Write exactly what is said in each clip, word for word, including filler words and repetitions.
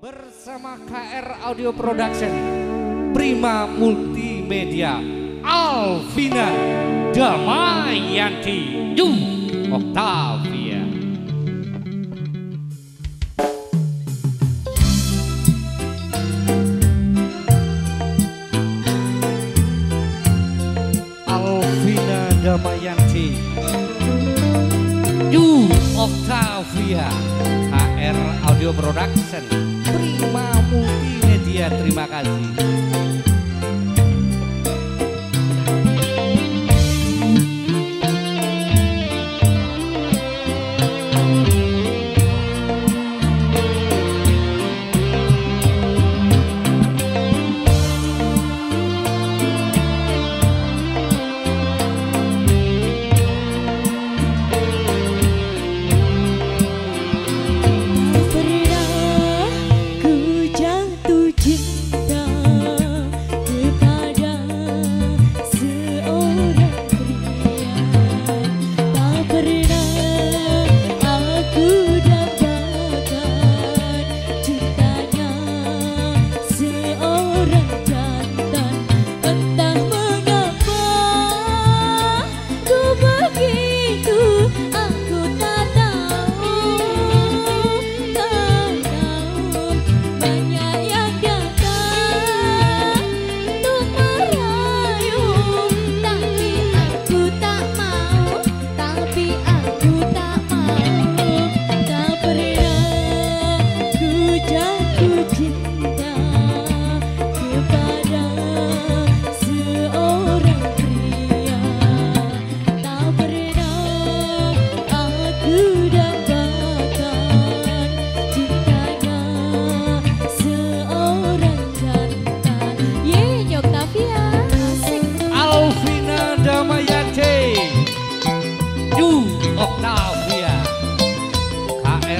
Bersama K R Audio Production, Prima Multimedia, Alvina Damayanti, New Octavia. Alvina Damayanti, New Octavia, K R Audio Production. Prima Multimedia, terima kasih. K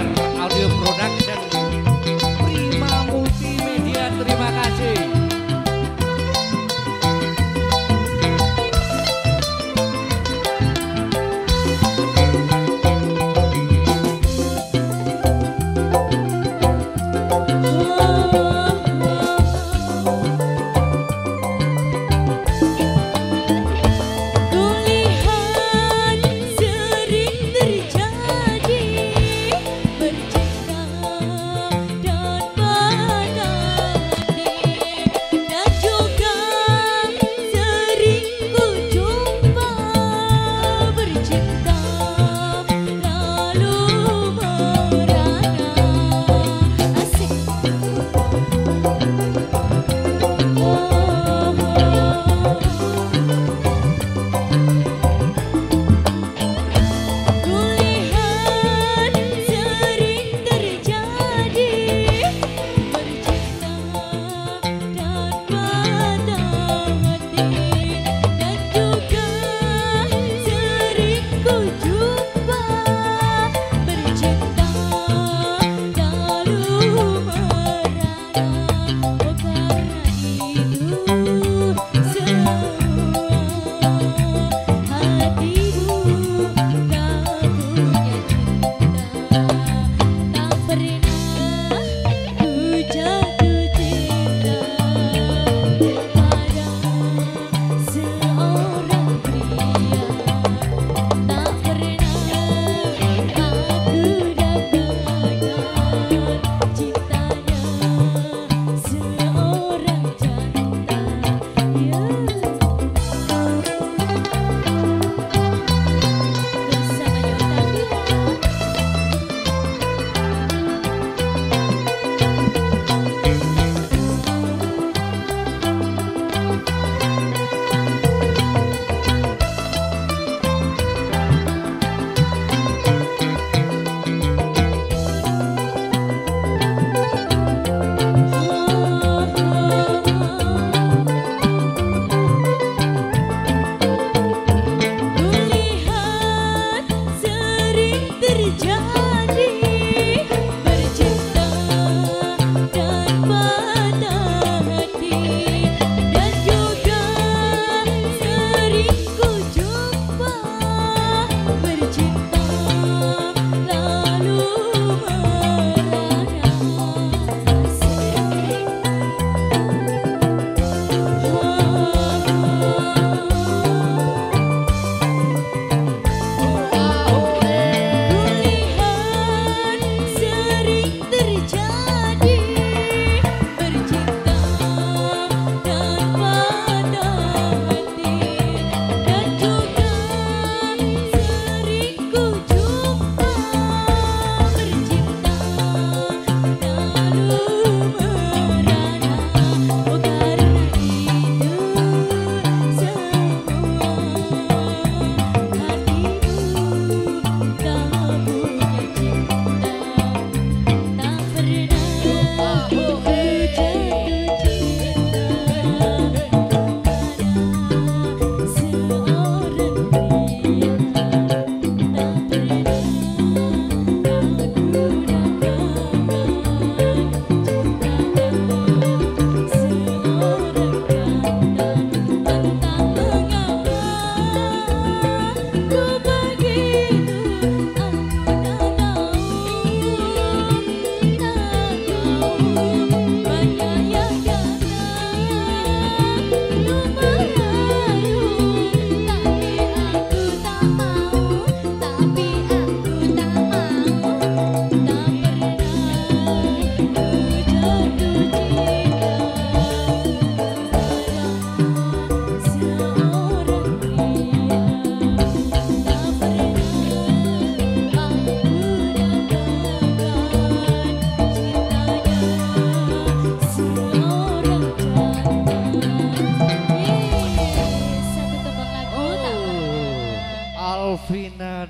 R Audio Production,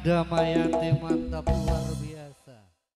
Damayanti.